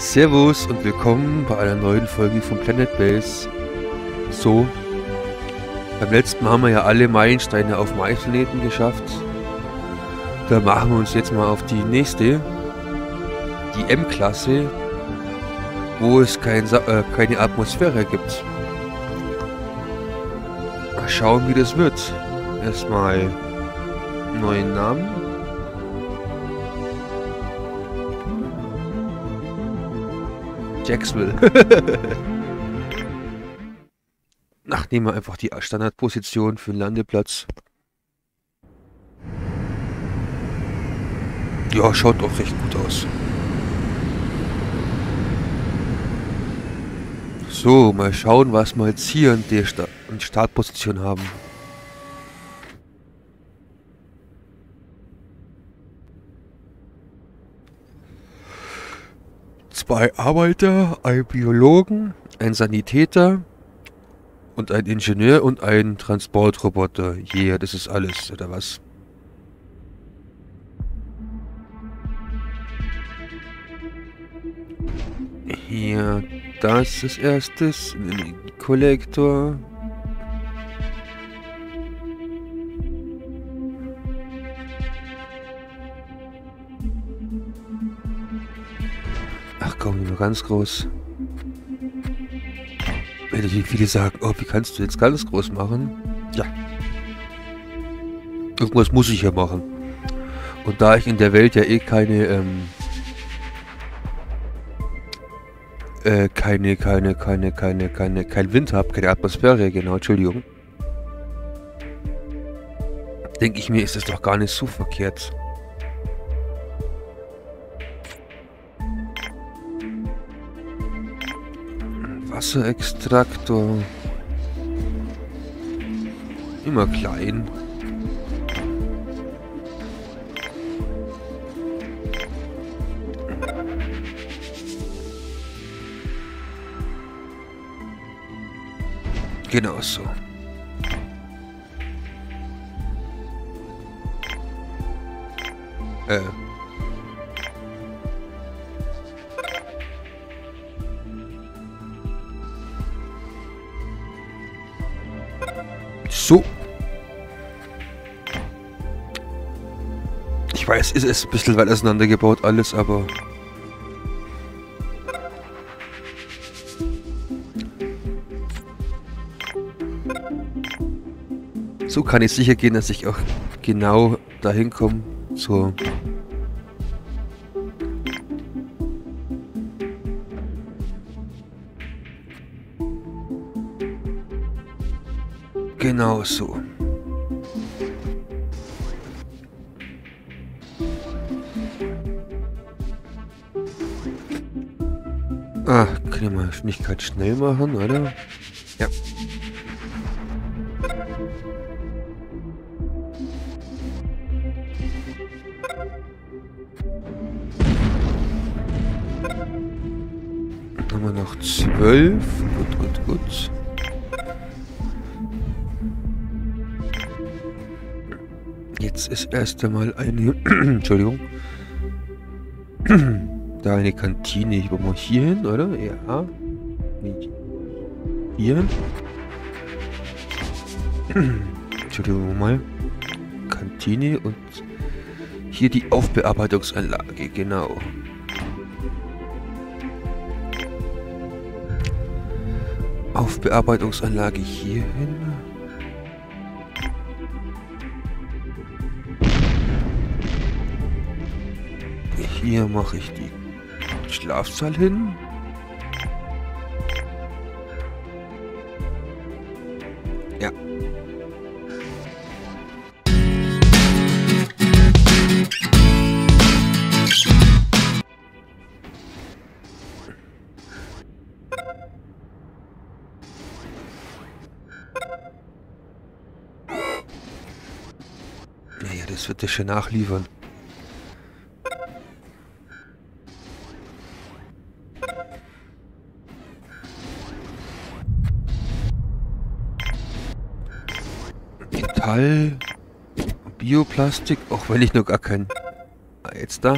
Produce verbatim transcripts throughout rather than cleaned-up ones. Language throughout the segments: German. Servus und willkommen bei einer neuen Folge von Planet Base. So, beim letzten Mal haben wir ja alle Meilensteine auf dem Eisplaneten geschafft. Da machen wir uns jetzt mal auf die nächste, die M-Klasse, wo es kein äh, keine Atmosphäre gibt. Mal schauen, wie das wird. Erstmal neuen Namen. Jacksville. Nachdem wir einfach die Standardposition für den Landeplatz. Ja, schaut auch recht gut aus. So, mal schauen, was wir jetzt hier in der Sta in Startposition haben. Zwei Arbeiter, ein Biologen, ein Sanitäter und ein Ingenieur und ein Transportroboter. Ja, yeah, das ist alles, oder was? Hier, das ist erstes, Kollektor. Ach komm, nur ganz groß. Wenn viele sagen, oh, wie kannst du jetzt ganz groß machen? Ja. Irgendwas muss ich ja machen. Und da ich in der Welt ja eh keine, ähm... Äh, keine, keine, keine, keine, keine, kein Wind habe, keine Atmosphäre, genau, Entschuldigung. Denke ich mir, ist das doch gar nicht so verkehrt. Wasserextraktor. Immer klein. Genau so. Äh. So. Ich weiß, es ist ein bisschen weit auseinandergebaut alles, aber... So kann ich sicher gehen, dass ich auch genau dahin komme. So. Genau so. Ah, können wir Geschwindigkeit schnell machen, oder? Ja. Haben wir noch zwölf. Gut, gut, gut. Jetzt ist erst einmal eine... Entschuldigung. Da eine Kantine. Ich brauche mal hier hin, oder? Ja. Hier hin. Entschuldigung mal. Kantine und hier die Aufbearbeitungsanlage. Genau. Aufbearbeitungsanlage hier hin. Hier mache ich die Schlafsaal hin. Ja. Naja, das wird das schon nachliefern. Bioplastik, auch wenn ich noch gar keinen. Ah, jetzt da.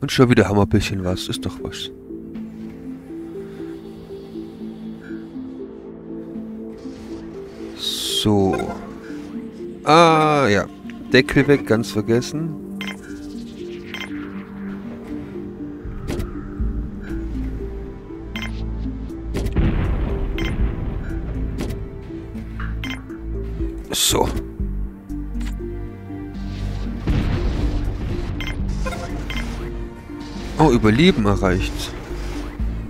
Und schon wieder haben wir ein bisschen was. Ist doch was. So. Ah, ja. Deckel weg, ganz vergessen. So. Oh, Überleben erreicht.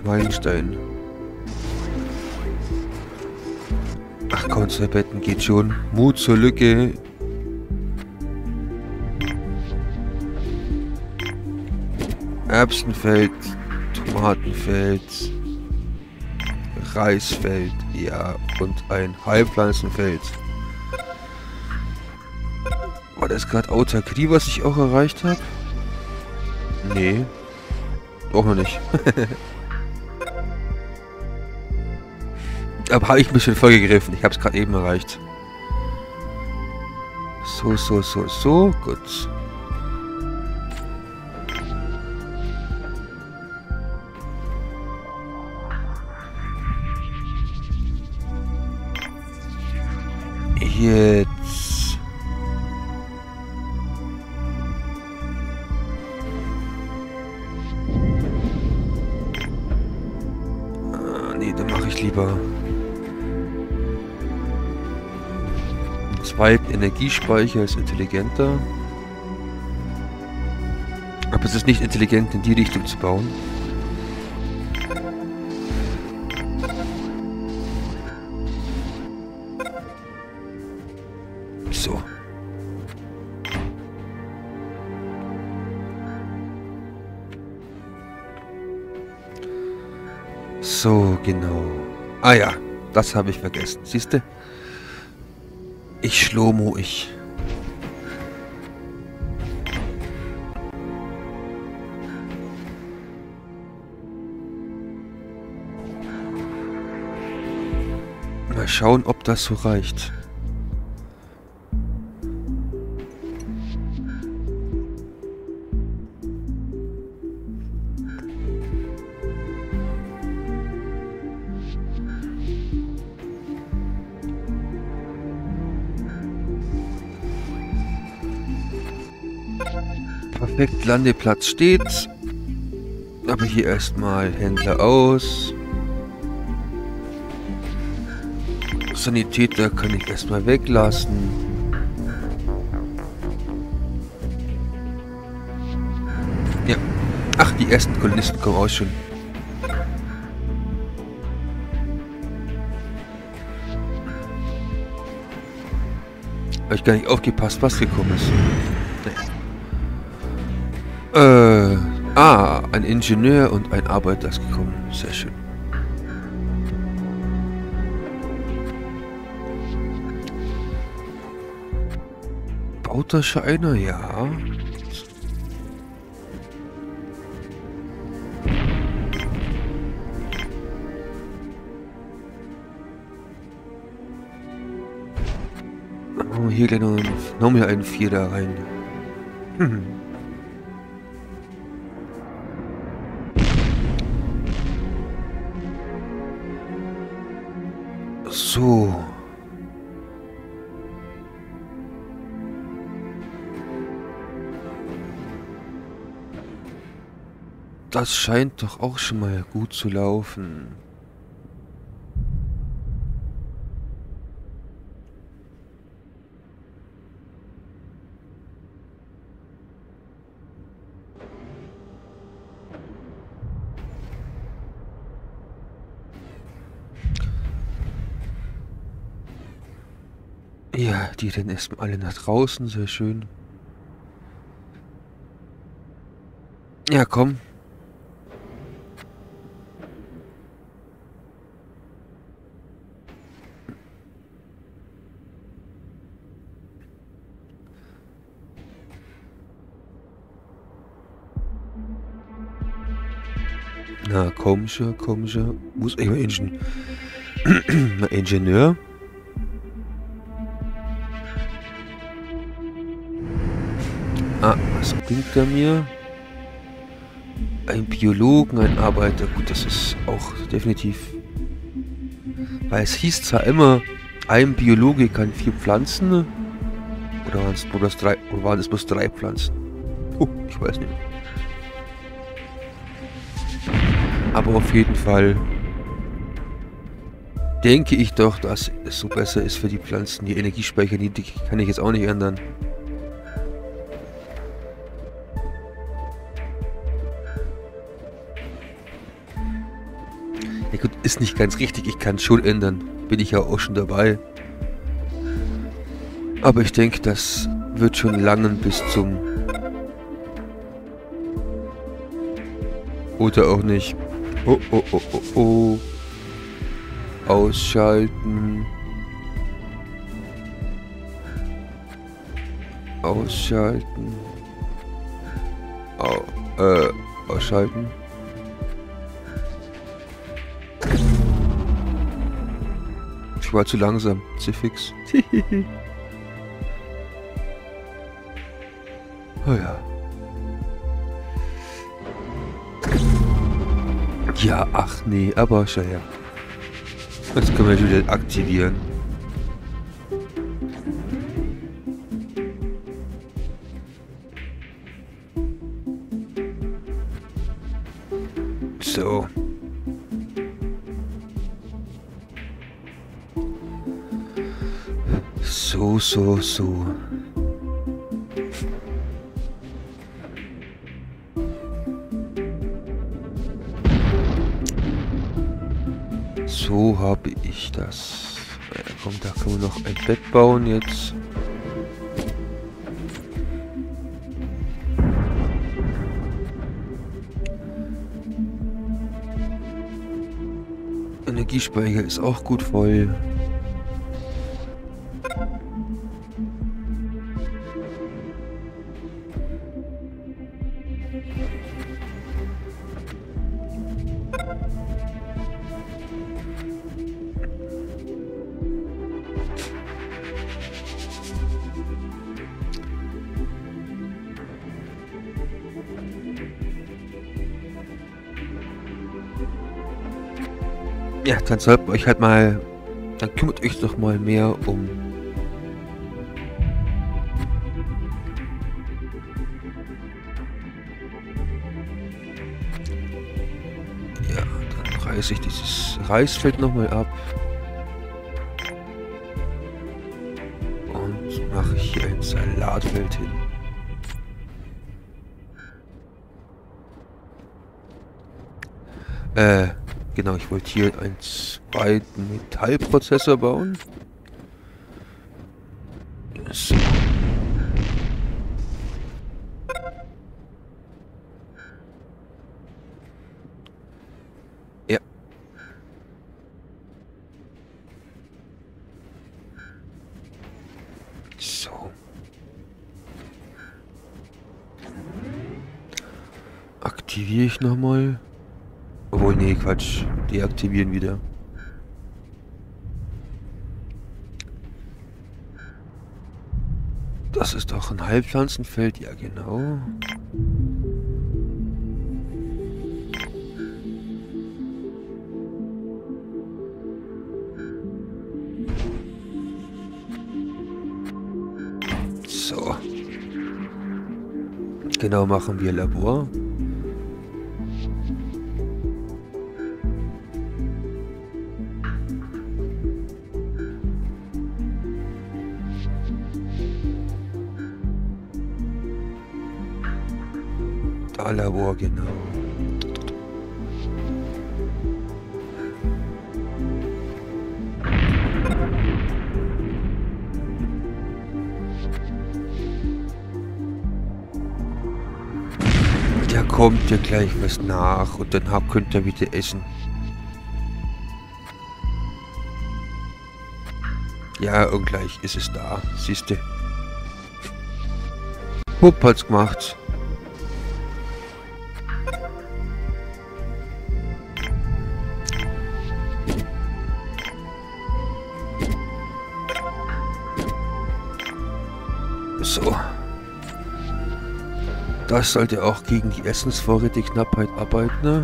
Meilenstein. Ach komm, zwei Betten geht schon. Mut zur Lücke. Erbsenfeld, Tomatenfeld, Reisfeld, ja, und ein Heilpflanzenfeld. War das gerade Autarkie, was ich auch erreicht habe? Nee. Auch noch nicht. Aber habe ich ein bisschen vollgegriffen. Ich habe es gerade eben erreicht. So, so, so, so. Gut. Jetzt. Ah, nee, dann mache ich lieber einen zweiten Energiespeicher, ist intelligenter. Aber es ist nicht intelligent, in die Richtung zu bauen. So, genau. Ah ja, das habe ich vergessen. Siehst du? Ich schlomo ich. Mal schauen, ob das so reicht. Perfekt, Landeplatz steht. Aber hier erstmal Händler aus. Sanitäter kann ich erstmal weglassen. Ja. Ach, die ersten Kolonisten kommen auch schon. Habe ich gar nicht aufgepasst, was gekommen ist. Äh, ah, ein Ingenieur und ein Arbeiter ist gekommen. Sehr schön. Baut das schon einer? Ja. Oh, hier gleich noch, noch mal einen Vier da rein. Hm. So. Das scheint doch auch schon mal gut zu laufen. Ja, die rennen erstmal alle nach draußen, sehr schön. Ja, komm. Na, komm schon, komm schon. Muss ich mal Ingen Ingenieur. Ah, was bringt er mir? Ein Biologen, ein Arbeiter. Gut, das ist auch definitiv... Weil es hieß zwar immer, ein Biologe kann vier Pflanzen. Oder waren es bloß drei, oder waren es bloß drei Pflanzen? Oh, ich weiß nicht mehr. Aber auf jeden Fall denke ich doch, dass es so besser ist für die Pflanzen. Die Energiespeicher, die kann ich jetzt auch nicht ändern. Ja gut, ist nicht ganz richtig. Ich kann es schon ändern. Bin ich ja auch schon dabei. Aber ich denke, das wird schon langen bis zum... Oder auch nicht. Oh, oh, oh, oh, oh. Ausschalten. Ausschalten. Au, äh, ausschalten. Ich war zu langsam. Zifix. Oh ja. Ja, ach nee, aber schau her. Das können wir wieder aktivieren. So. So, so, so. So habe ich das. Ja, komm, da können wir noch ein Bett bauen jetzt. Energiespeicher ist auch gut voll. Ja, dann sollt euch halt mal, dann kümmert euch doch mal mehr um ja, dann reiße ich dieses Reisfeld nochmal ab und mache hier ein Salatfeld hin. Äh, Genau, ich wollte hier einen zweiten Metallprozessor bauen. So. Ja. So. Aktiviere ich nochmal. Obwohl, nee, Quatsch. Deaktivieren wieder. Das ist doch ein Halbpflanzenfeld. Ja, genau. So. Genau, machen wir Labor. Labor, genau. Da kommt ja gleich was nach und dann habt, könnt ihr wieder essen. Ja, und gleich ist es da, siehste. Hupp, hat's gemacht. Das sollte auch gegen die Essensvorräte Knappheit arbeiten, ne?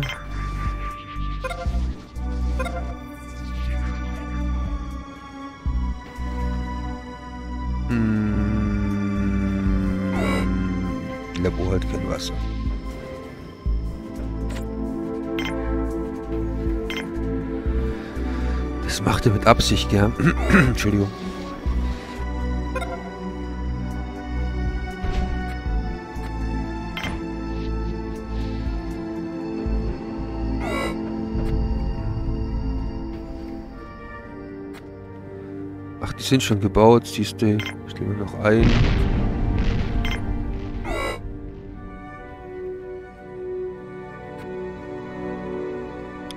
Hm. Labor hat kein Wasser. Das macht er mit Absicht, gell? Entschuldigung. Ach, die sind schon gebaut, siehst du. Ich nehme noch einen.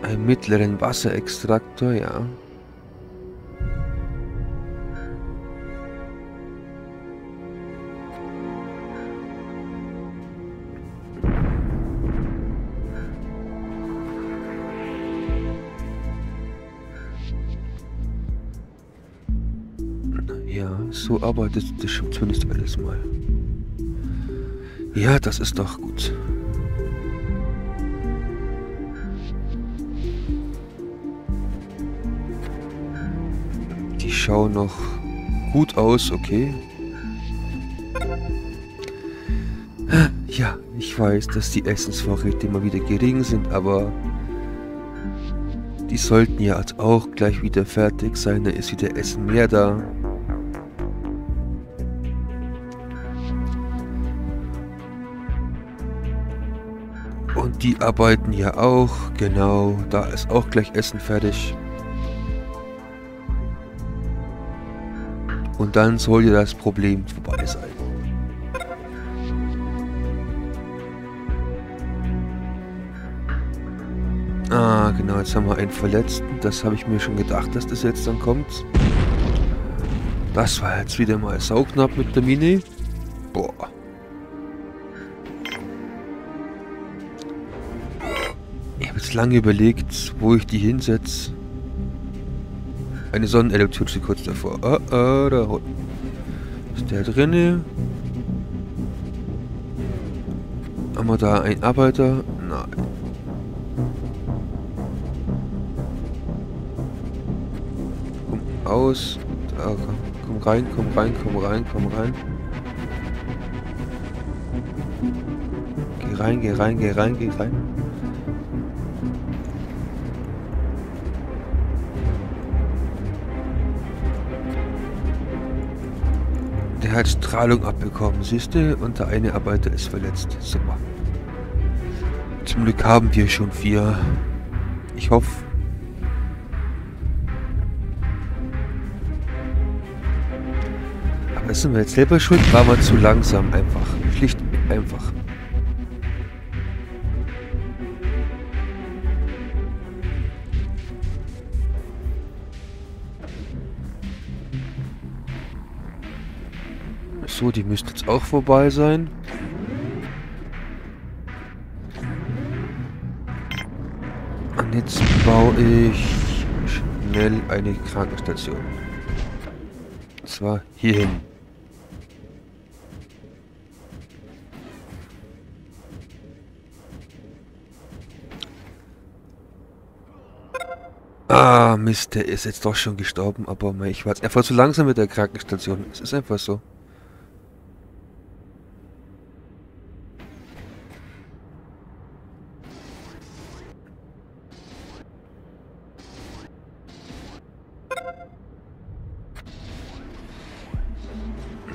Einen mittleren Wasserextraktor, ja. So arbeitet das schon zumindest alles mal. Ja, das ist doch gut. Die schauen noch gut aus, okay. Ja, ich weiß, dass die Essensvorräte immer wieder gering sind, aber die sollten ja als auch gleich wieder fertig sein. Da ist wieder Essen mehr da. Und die arbeiten ja auch, genau, da ist auch gleich Essen fertig. Und dann soll ja das Problem vorbei sein. Ah, genau, jetzt haben wir einen Verletzten. Das habe ich mir schon gedacht, dass das jetzt dann kommt. Das war jetzt wieder mal sauknapp mit der Mine. Boah. Lange überlegt, wo ich die hinsetze. Eine Sonnenelektion steht kurz davor. Ah, ah, da ist der drinne. Haben wir da einen Arbeiter? Nein. Komm aus. Da, komm, komm rein, komm rein, komm rein, komm rein. Geh rein, geh rein, geh rein, geh rein. Er hat Strahlung abbekommen, siehst du? Und der eine Arbeiter ist verletzt. Super. Zum Glück haben wir schon vier. Ich hoffe. Aber sind wir jetzt selber schuld? War man zu langsam einfach. Schlicht einfach. So, die müsste jetzt auch vorbei sein. Und jetzt baue ich schnell eine Krankenstation. Und zwar hier hin. Ah, Mist, der ist jetzt doch schon gestorben, aber ich war jetzt einfach zu langsam mit der Krankenstation. Es ist einfach so.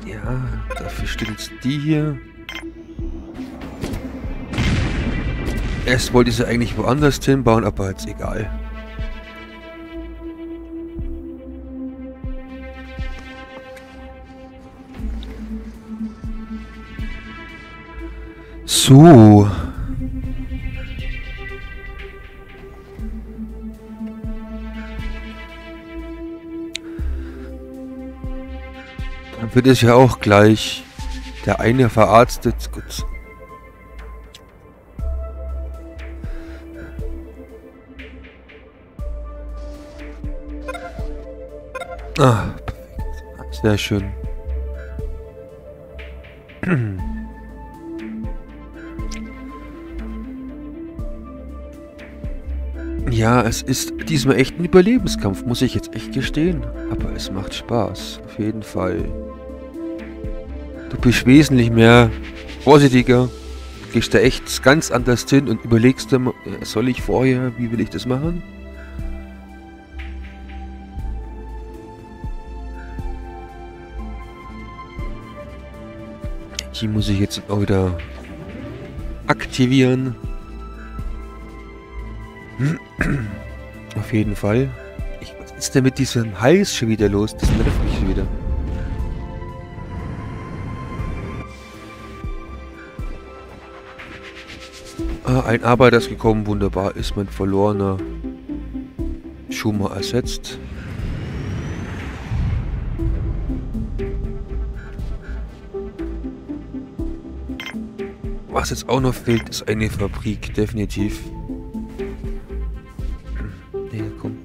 Ja, dafür steht jetzt die hier. Erst wollte ich sie eigentlich woanders hinbauen, aber jetzt egal. So. Wird es ja auch gleich der eine verarztet. Gut. Ah, perfekt. Sehr schön. Ja, es ist diesmal echt ein Überlebenskampf, muss ich jetzt echt gestehen. Aber es macht Spaß, auf jeden Fall. Du bist wesentlich mehr vorsichtiger. Du gehst da echt ganz anders hin und überlegst dir, soll ich vorher, wie will ich das machen? Die muss ich jetzt auch wieder aktivieren. Auf jeden Fall. Ich, was ist denn mit diesem Hals schon wieder los? Das nervt mich schon wieder. Ah, ein Arbeiter ist gekommen. Wunderbar, ist mein verlorener Schumer ersetzt. Was jetzt auch noch fehlt, ist eine Fabrik, definitiv. Nee, komm.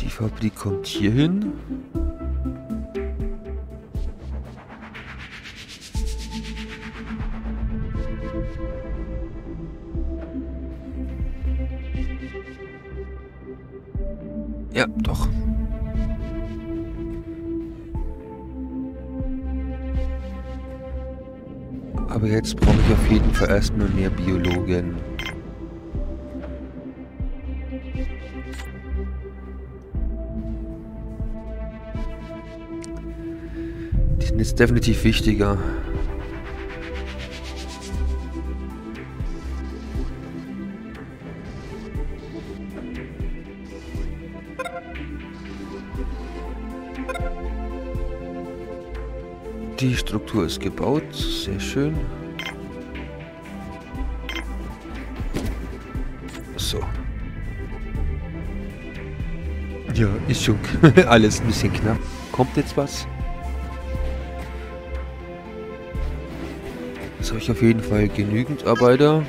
Die Fabrik kommt hier hin. Ja, doch. Aber jetzt brauche ich auf jeden Fall erstmal mehr Biologen. Die sind jetzt definitiv wichtiger. Die Struktur ist gebaut, sehr schön. So. Ja, ist schon alles ein bisschen knapp. Kommt jetzt was? Jetzt habe ich auf jeden Fall genügend Arbeiter.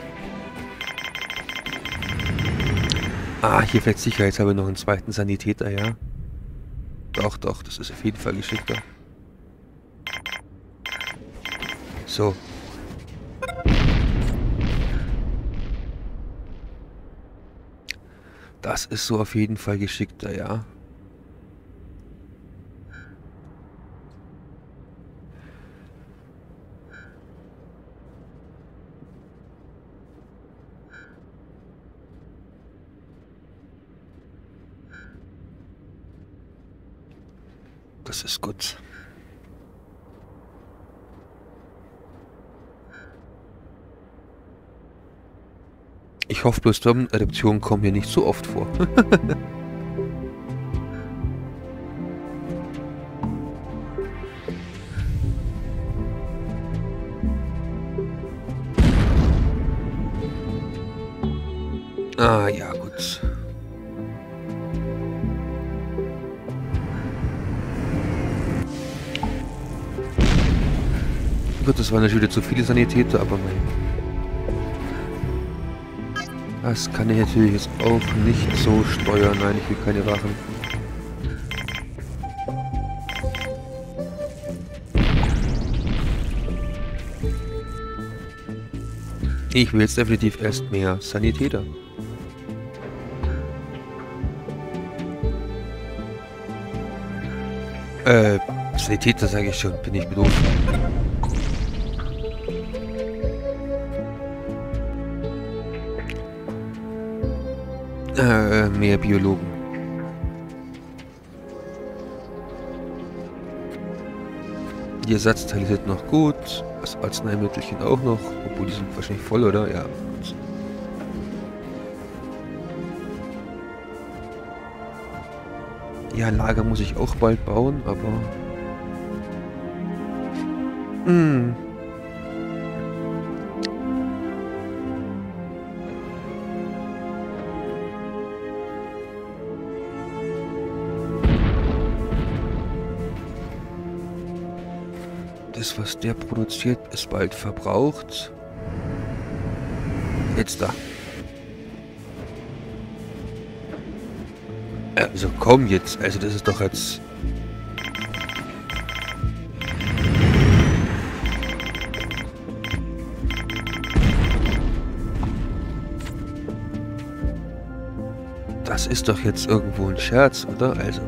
Ah, hier fällt sicher, jetzt habe ich noch einen zweiten Sanitäter, ja. Doch, doch, das ist auf jeden Fall geschickter. So. Das ist so auf jeden Fall geschickter, ja. Das ist gut. Ich hoffe bloß, Adoptionen kommen hier nicht so oft vor. Ah ja, gut. Gut, das waren natürlich zu viele Sanitäter, aber mein... Das kann ich natürlich jetzt auch nicht so steuern. Nein, ich will keine Wachen. Ich will jetzt definitiv erst mehr Sanitäter. Äh, Sanitäter sage ich schon, bin ich doof. Äh, mehr Biologen. Die Ersatzteile sind noch gut. Das Arzneimittelchen auch noch. Obwohl, die sind wahrscheinlich voll, oder? Ja. Ja, Lager muss ich auch bald bauen, aber... Hm. Das, was der produziert, ist bald verbraucht. Jetzt da. Also komm jetzt. Also das ist doch jetzt... ist doch jetzt irgendwo ein Scherz, oder? Also...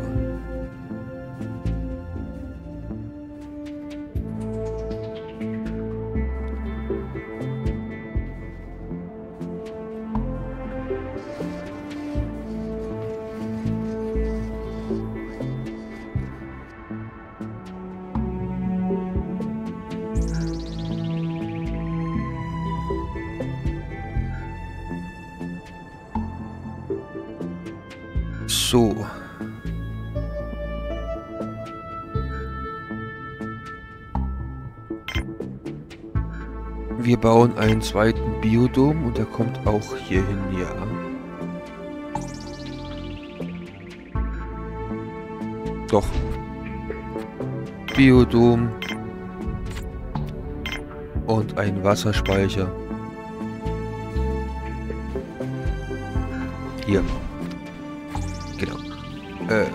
So. Wir bauen einen zweiten Biodom und der kommt auch hier hin, ja. Doch. Biodom und ein Wasserspeicher. Hier. Genau. Äh.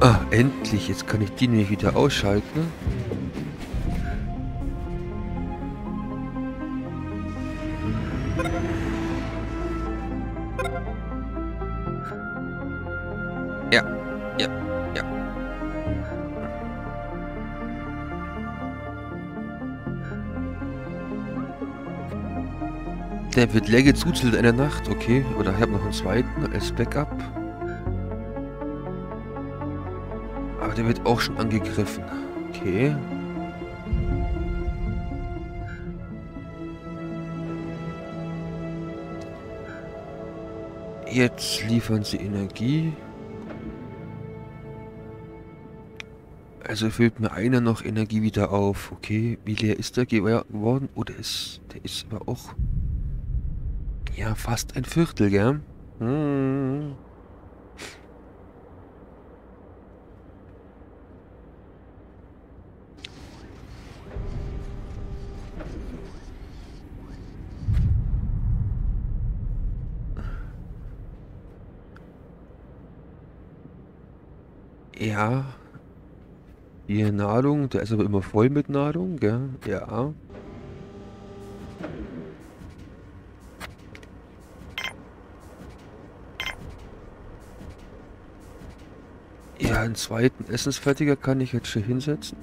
Ah, endlich. Jetzt kann ich die nämlich wieder ausschalten. Ja, ja, ja. Der wird leer gezuzelt in der Nacht, okay. Oder ich habe noch einen zweiten als Backup. Aber der wird auch schon angegriffen. Okay. Jetzt liefern sie Energie. Also füllt mir einer noch Energie wieder auf. Okay, wie leer ist der geworden? Oder ist der ist aber auch... Ja, fast ein Viertel, gell? Hm. Ja. Hier Nahrung, der ist aber immer voll mit Nahrung, gell? Ja. Ja, einen zweiten Essensfertiger kann ich jetzt schon hinsetzen.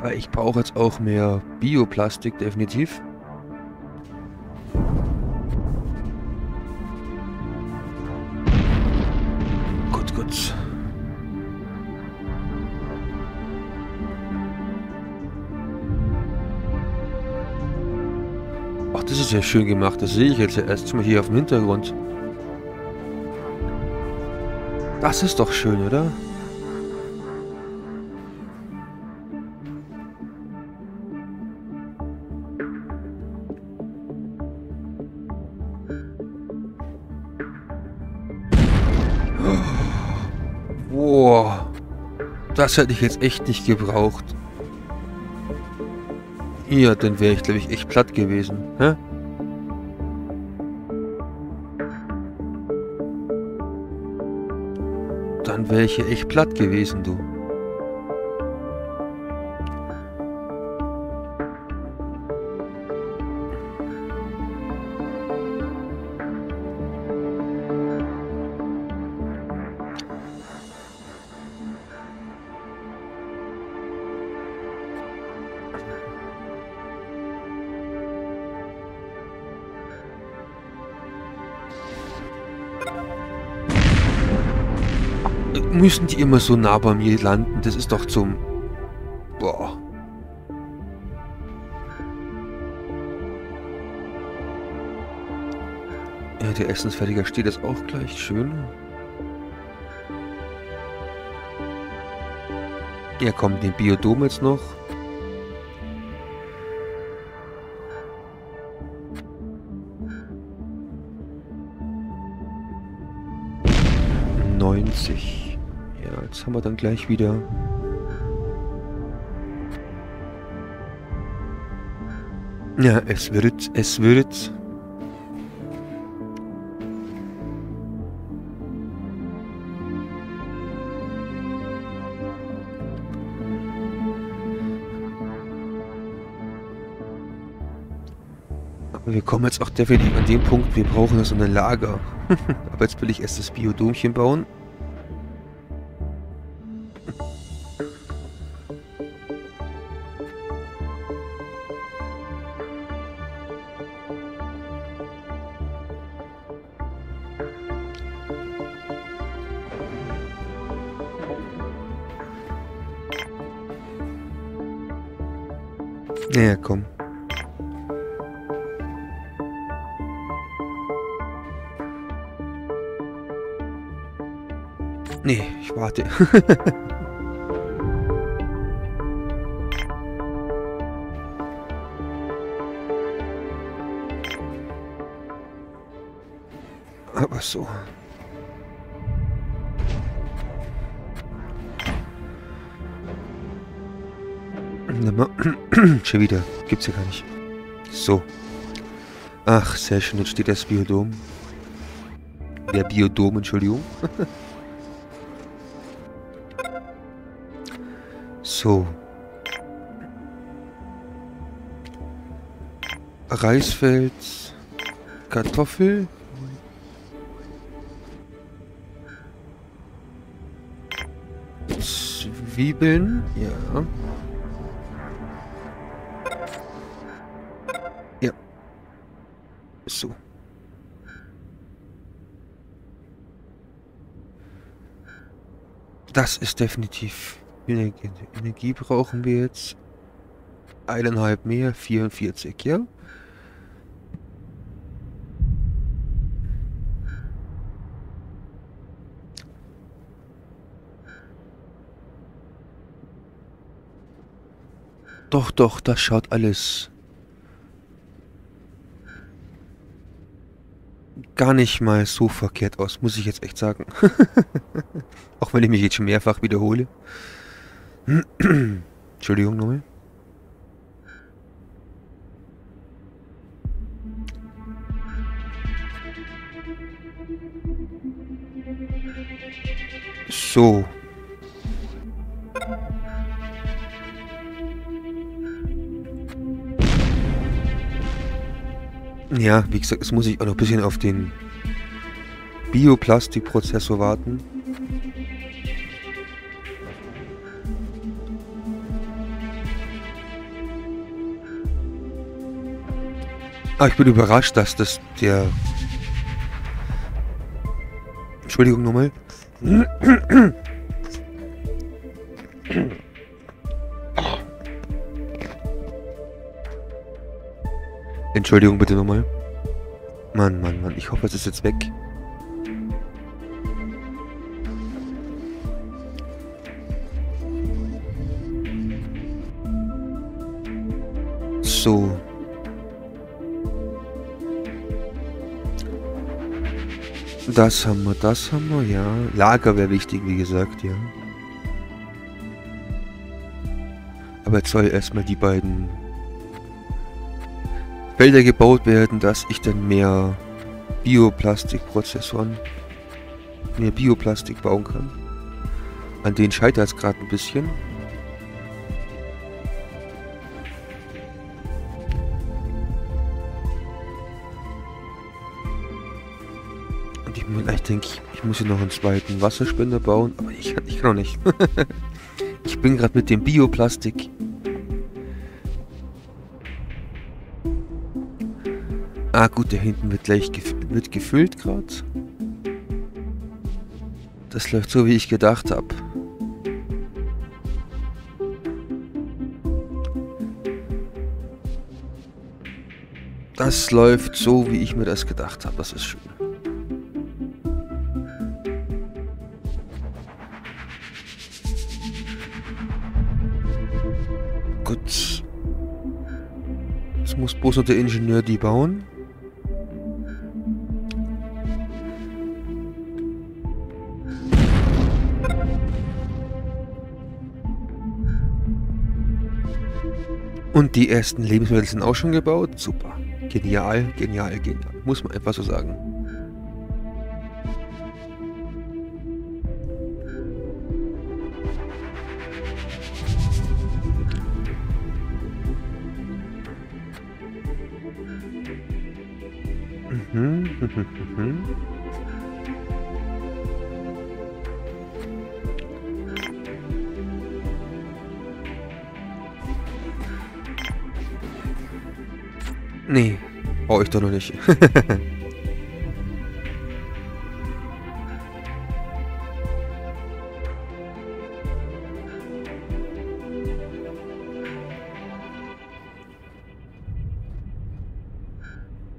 Weil ich brauche jetzt auch mehr Bioplastik, definitiv. Gut, gut. Ach, das ist ja schön gemacht. Das sehe ich jetzt erst mal hier auf dem Hintergrund. Das ist doch schön, oder? Boah. Das hätte ich jetzt echt nicht gebraucht. Ja, dann wäre ich, glaube ich, echt platt gewesen. Hä? Dann wäre ich ja echt platt gewesen, du. Müssen die immer so nah bei mir landen? Das ist doch zum... Boah. Ja, der Essensfertiger steht jetzt auch gleich. Schön. Ja, kommt den Biodom jetzt noch. neunzig. Ja, jetzt haben wir dann gleich wieder... Ja, es wird, es wird... Wir kommen jetzt auch definitiv an den Punkt, wir brauchen das in ein Lager. Aber jetzt will ich erst das Biodomchen bauen. Naja, komm. Nee, ich warte. Aber so. Schon wieder. Gibt's ja gar nicht. So. Ach, sehr schön. Jetzt steht das Biodom. Der Biodom, Entschuldigung. So. Reisfeld. Kartoffel. Zwiebeln. Ja. So. Das ist definitiv Energie. Energie brauchen wir jetzt. Eineinhalb mehr, vierundvierzig, ja? Doch, doch, das schaut alles gar nicht mal so verkehrt aus, muss ich jetzt echt sagen. Auch wenn ich mich jetzt schon mehrfach wiederhole. Entschuldigung nochmal. So. Ja, wie gesagt, jetzt muss ich auch noch ein bisschen auf den Bioplastikprozessor warten. Ah, ich bin überrascht, dass das der... Entschuldigung nochmal. Entschuldigung bitte nochmal. Mann, Mann, Mann. Ich hoffe, es ist jetzt weg. So. Das haben wir, das haben wir, ja. Lager wäre wichtig, wie gesagt, ja. Aber jetzt soll erstmal die beiden Felder gebaut werden, dass ich dann mehr Bioplastikprozessoren, mehr Bioplastik bauen kann. An denen scheitert es gerade ein bisschen. Und ich, ich denke, ich muss hier noch einen zweiten Wasserspender bauen, aber ich, ich kann noch nicht. Ich bin gerade mit dem Bioplastik. Ah gut, der hinten wird gleich gef wird gefüllt gerade. Das läuft so, wie ich gedacht habe. Das läuft so, wie ich mir das gedacht habe. Das ist schön. Gut. Jetzt muss bloß noch der Ingenieur die bauen. Und die ersten Lebensmittel sind auch schon gebaut. Super. Genial, genial, genial. Muss man einfach so sagen. Mhm, mhm, mhm. Nee, brauche ich doch noch nicht.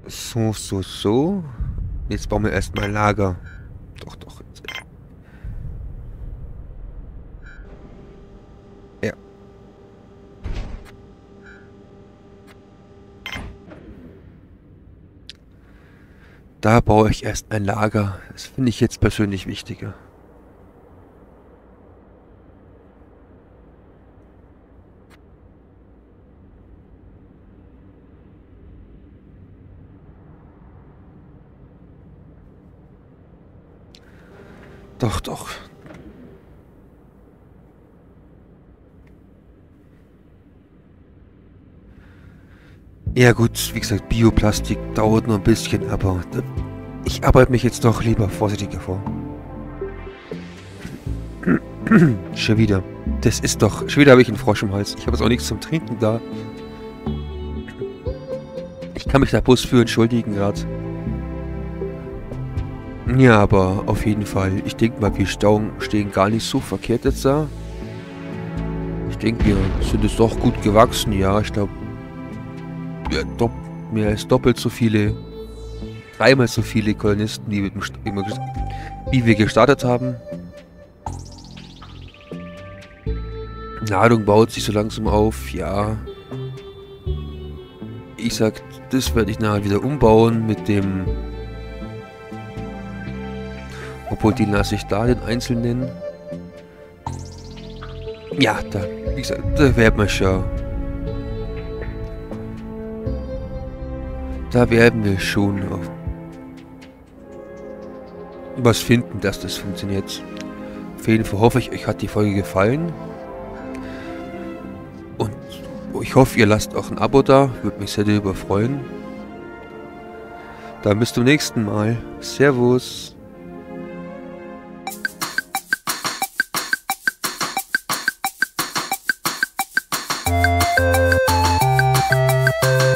So, so, so. Jetzt bauen wir erstmal ein Lager. Doch, doch. Ja. Da baue ich erst ein Lager. Das finde ich jetzt persönlich wichtiger. Doch, doch. Ja gut, wie gesagt, Bioplastik dauert nur ein bisschen, aber ich arbeite mich jetzt doch lieber vorsichtiger vor. Schon wieder. Das ist doch... Schon wieder habe ich einen Frosch im Hals. Ich habe jetzt auch nichts zum Trinken da. Ich kann mich da bloß für entschuldigen gerade. Ja, aber auf jeden Fall, ich denke mal, wir stehen gar nicht so verkehrt jetzt da. Ich denke, wir sind es doch gut gewachsen, ja, ich glaube, ja, mehr als doppelt so viele, dreimal so viele Kolonisten, wie wir, wie wir gestartet haben. Nahrung baut sich so langsam auf, ja. Ich sag, das werde ich nachher wieder umbauen mit dem... Obwohl, den lasse ich da, den Einzelnen. Ja, da, wie gesagt, da werden wir schon. Da werden wir schon auf was finden, dass das funktioniert. Auf jeden Fall hoffe ich, euch hat die Folge gefallen. Und ich hoffe, ihr lasst auch ein Abo da. Würde mich sehr darüber freuen. Dann bis zum nächsten Mal. Servus. Thank you.